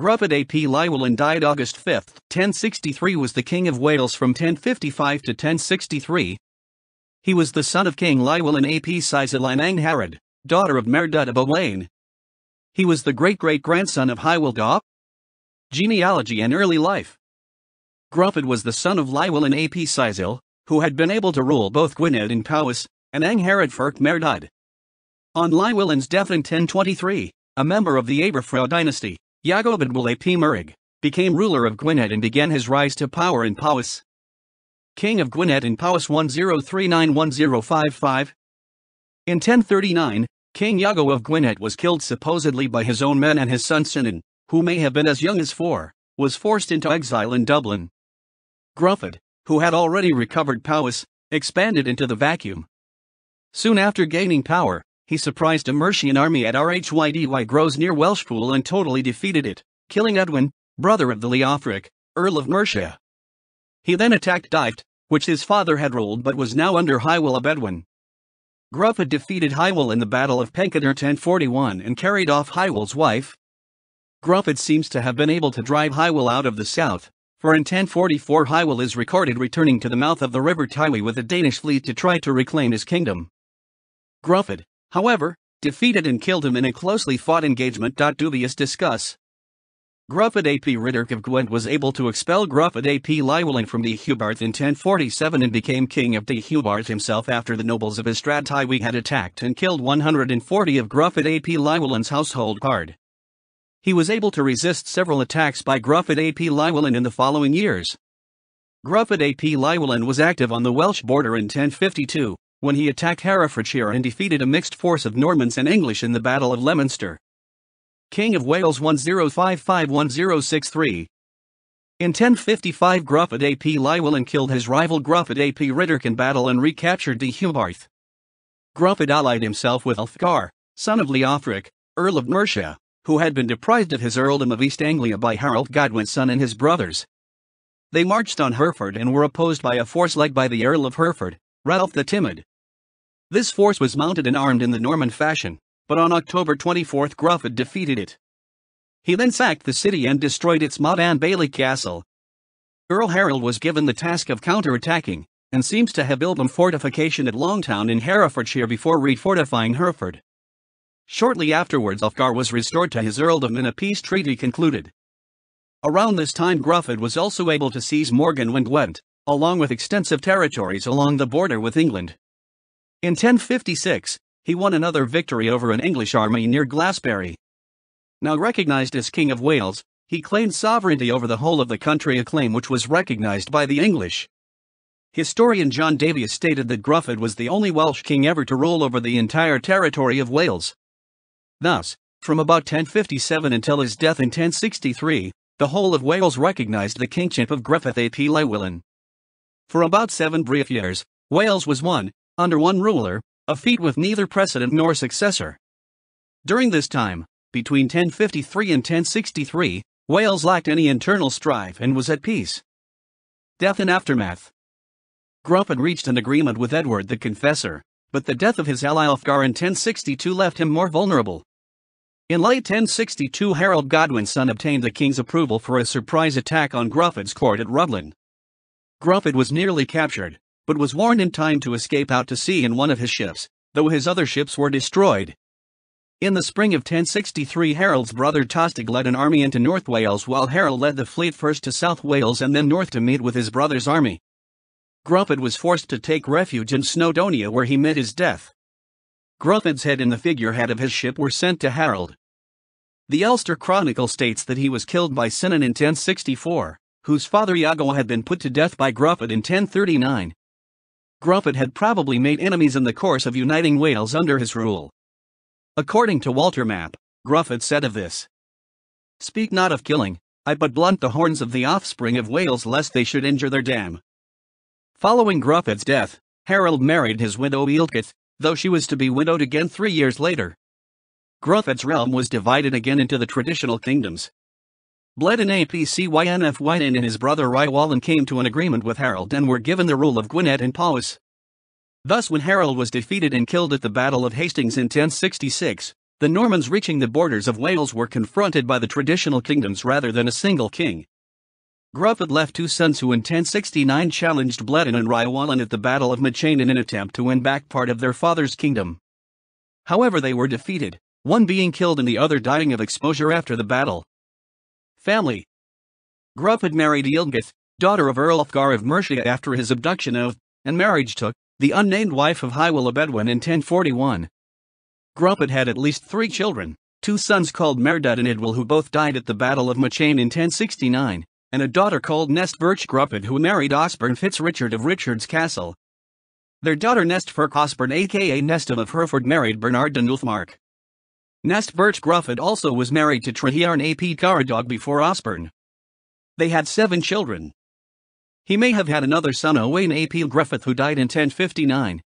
Gruffydd ap Llywelyn died August 5, 1063 was the King of Wales from 1055 to 1063. He was the son of King Llywelyn ap Seisyll and Angharad, daughter of Maredudd ab Owain. He was the great-great-grandson of Hywel Dda. Genealogy and early life. Gruffydd was the son of Llywelyn ap Seisyll, who had been able to rule both Gwynedd and Powys, and Angharad Ferch Maredudd. On Llywelyn's death in 1023, a member of the Aberffraw dynasty, Iago ab Idwal ap Meurig, became ruler of Gwynedd and began his rise to power in Powys. King of Gwynedd and Powys 1039–1055. In 1039, King Iago of Gwynedd was killed supposedly by his own men, and his son Cynan, who may have been as young as 4, was forced into exile in Dublin. Gruffydd, who had already recovered Powys, expanded into the vacuum. Soon after gaining power, he surprised a Mercian army at Rhydy Gros near Welshpool and totally defeated it, killing Edwin, brother of the Leofric, Earl of Mercia. He then attacked Dyfed, which his father had ruled but was now under Hywel ab Edwin. Gruffydd defeated Hywel in the Battle of Pencadur 1041 and carried off Hywel's wife. Gruffydd seems to have been able to drive Hywel out of the south, for in 1044 Hywel is recorded returning to the mouth of the river Tywi with a Danish fleet to try to reclaim his kingdom. Gruffydd, however, defeated and killed him in a closely fought engagement. Dubious discuss. Gruffydd ap Rhydderch of Gwent was able to expel Gruffydd ap Llywelyn from Deheubarth in 1047 and became king of Deheubarth himself after the nobles of Ystrad Tywi had attacked and killed 140 of Gruffydd ap Llywelyn's household guard. He was able to resist several attacks by Gruffydd ap Llywelyn in the following years. Gruffydd ap Llywelyn was active on the Welsh border in 1052, when he attacked Herefordshire and defeated a mixed force of Normans and English in the Battle of Leominster. King of Wales 1055–1063. In 1055 Gruffydd ap Llywelyn killed his rival Gruffydd ap Rhydderch in battle and recaptured Deheubarth. Gruffydd allied himself with Ælfgar, son of Leofric, Earl of Mercia, who had been deprived of his earldom of East Anglia by Harold Godwinson and his brothers. They marched on Hereford and were opposed by a force led by the Earl of Hereford, Ralph the Timid. This force was mounted and armed in the Norman fashion, but on October 24 Gruffydd defeated it. He then sacked the city and destroyed its Moddan Bailey Castle. Earl Harold was given the task of counter-attacking, and seems to have built a fortification at Longtown in Herefordshire before refortifying Hereford. Shortly afterwards Ælfgar was restored to his earldom and a peace treaty concluded. Around this time Gruffydd was also able to seize Morgan and Gwent, along with extensive territories along the border with England. In 1056, he won another victory over an English army near Glastonbury. Now recognized as King of Wales, he claimed sovereignty over the whole of the country, a claim which was recognized by the English. Historian John Davies stated that Gruffydd was the only Welsh king ever to rule over the entire territory of Wales. Thus, from about 1057 until his death in 1063, the whole of Wales recognized the kingship of Gruffydd ap Llywelyn. For about 7 brief years, Wales was one, under one ruler, a feat with neither precedent nor successor. During this time, between 1053 and 1063, Wales lacked any internal strife and was at peace. Death and aftermath. Gruffydd reached an agreement with Edward the Confessor, but the death of his ally Ælfgar in 1062 left him more vulnerable. In late 1062 Harold Godwinson obtained the king's approval for a surprise attack on Gruffydd's court at Rhiwallon. Gruffydd was nearly captured, but was warned in time to escape out to sea in one of his ships, though his other ships were destroyed. In the spring of 1063 Harold's brother Tostig led an army into North Wales while Harold led the fleet first to South Wales and then north to meet with his brother's army. Gruffydd was forced to take refuge in Snowdonia where he met his death. Gruffydd's head and the figurehead of his ship were sent to Harold. The Ulster Chronicle states that he was killed by Cynan in 1064, whose father Iago had been put to death by Gruffydd in 1039. Gruffydd had probably made enemies in the course of uniting Wales under his rule. According to Walter Map, Gruffydd said of this, "Speak not of killing, I but blunt the horns of the offspring of Wales lest they should injure their dam." Following Gruffydd's death, Harold married his widow Ealdgyth, though she was to be widowed again 3 years later. Gruffydd's realm was divided again into the traditional kingdoms. Bledin ap Cynfwydyn and his brother Rhiwallon came to an agreement with Harold and were given the rule of Gwynedd and Powys. Thus when Harold was defeated and killed at the Battle of Hastings in 1066, The Normans reaching the borders of Wales were confronted by the traditional kingdoms rather than a single king. Gruffydd left two sons who in 1069 challenged Bledin and Rhiwallon at the Battle of Machain in an attempt to win back part of their father's kingdom. However, they were defeated, one being killed and the other dying of exposure after the battle. Family. Gruffydd married Ealdgyth, daughter of Earl Ælfgar of Mercia after his abduction of, and marriage to, the unnamed wife of Hywel ab Edwin in 1041. Gruffydd had at least three children, two sons called Maredudd and Idwal who both died at the Battle of Machain in 1069, and a daughter called Nest ferch Gruffydd who married Osbern Fitzrichard of Richard's Castle. Their daughter Nest ferch Osbern aka Nestum of Hereford married Bernard de Newthmark. Nest ferch Gruffydd also was married to Trehearn ap Caradog before Osbern. They had 7 children. He may have had another son Owain ap Gruffydd who died in 1059,